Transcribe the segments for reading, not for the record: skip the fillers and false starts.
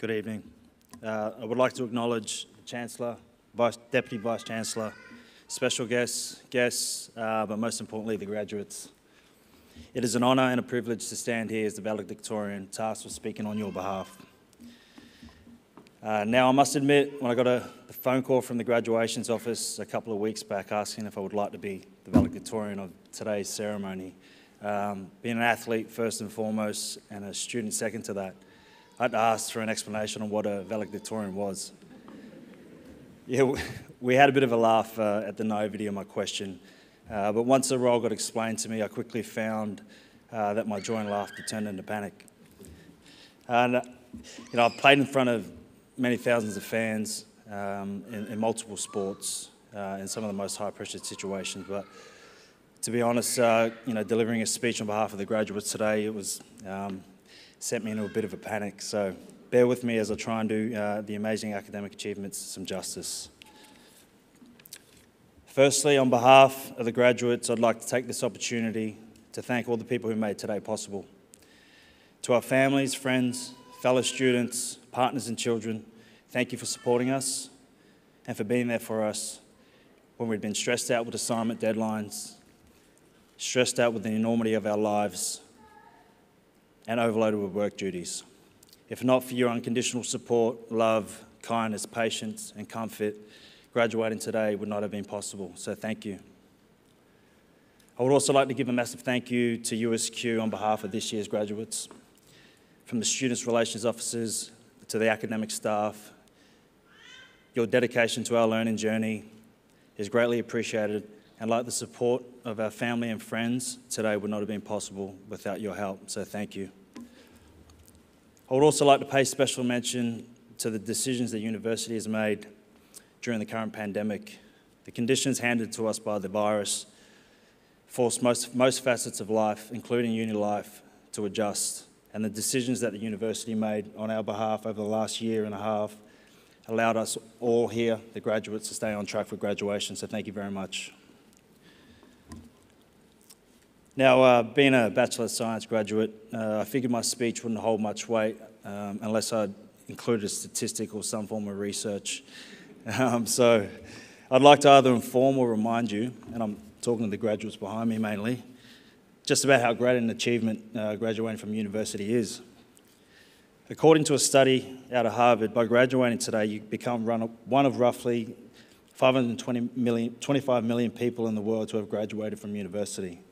Good evening. I would like to acknowledge the Chancellor, Deputy Vice-Chancellor, special guests, but most importantly the graduates. It is an honour and a privilege to stand here as the valedictorian, tasked with speaking on your behalf. Now I must admit, when I got a phone call from the graduations office a couple of weeks back asking if I would like to be the valedictorian of today's ceremony, being an athlete first and foremost and a student second to that, I'd asked for an explanation on what a valedictorian was. Yeah, we had a bit of a laugh at the naivety of my question, but once the role got explained to me, I quickly found that my joy and laughter turned into panic. And I've played in front of many thousands of fans in multiple sports in some of the most high-pressure situations, but to be honest, delivering a speech on behalf of the graduates today, it was sent me into a bit of a panic, so bear with me as I try and do the amazing academic achievements some justice. Firstly, on behalf of the graduates, I'd like to take this opportunity to thank all the people who made today possible. To our families, friends, fellow students, partners and children, thank you for supporting us and for being there for us when we'd been stressed out with assignment deadlines, stressed out with the enormity of our lives, and overloaded with work duties. If not for your unconditional support, love, kindness, patience, and comfort, graduating today would not have been possible, so thank you. I would also like to give a massive thank you to USQ on behalf of this year's graduates, from the Students' Relations Officers to the academic staff. Your dedication to our learning journey is greatly appreciated, and like the support of our family and friends, today would not have been possible without your help, so thank you. I would also like to pay special mention to the decisions the university has made during the current pandemic. The conditions handed to us by the virus forced most facets of life, including uni life, to adjust, and the decisions that the university made on our behalf over the last year and a half allowed us all here, the graduates, to stay on track for graduation, so thank you very much. Now, being a Bachelor of Science graduate, I figured my speech wouldn't hold much weight unless I included a statistic or some form of research. So I'd like to either inform or remind you, and I'm talking to the graduates behind me mainly, just about how great an achievement graduating from university is. According to a study out of Harvard, by graduating today, you become one of roughly 25 million people in the world to have graduated from university.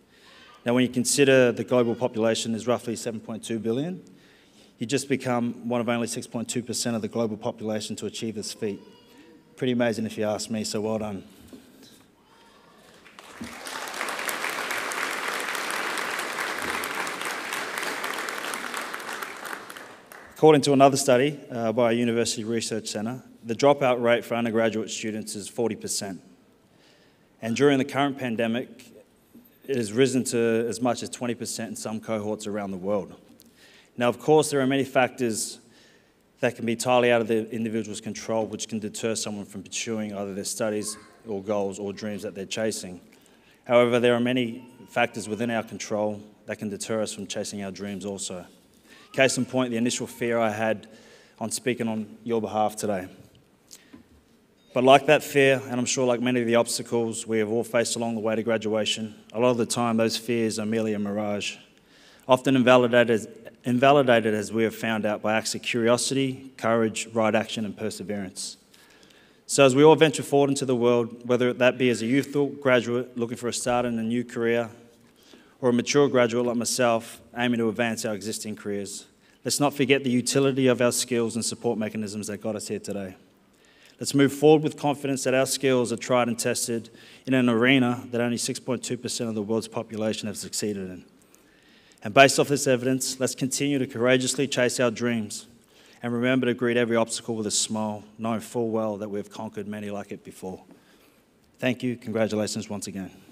Now, when you consider the global population is roughly 7.2 billion, you just become one of only 6.2% of the global population to achieve this feat. Pretty amazing if you ask me, so well done. According to another study by a university research centre, the dropout rate for undergraduate students is 40%. And during the current pandemic, it has risen to as much as 20% in some cohorts around the world. Now, of course, there are many factors that can be entirely out of the individual's control, which can deter someone from pursuing either their studies or goals or dreams that they're chasing. However, there are many factors within our control that can deter us from chasing our dreams also. Case in point, the initial fear I had on speaking on your behalf today. But like that fear, and I'm sure like many of the obstacles we have all faced along the way to graduation, a lot of the time those fears are merely a mirage, often invalidated as we have found out by acts of curiosity, courage, right action and perseverance. So as we all venture forward into the world, whether that be as a youthful graduate looking for a start in a new career, or a mature graduate like myself aiming to advance our existing careers, let's not forget the utility of our skills and support mechanisms that got us here today. Let's move forward with confidence that our skills are tried and tested in an arena that only 6.2% of the world's population have succeeded in. And based off this evidence, let's continue to courageously chase our dreams and remember to greet every obstacle with a smile, knowing full well that we've conquered many like it before. Thank you. Congratulations once again.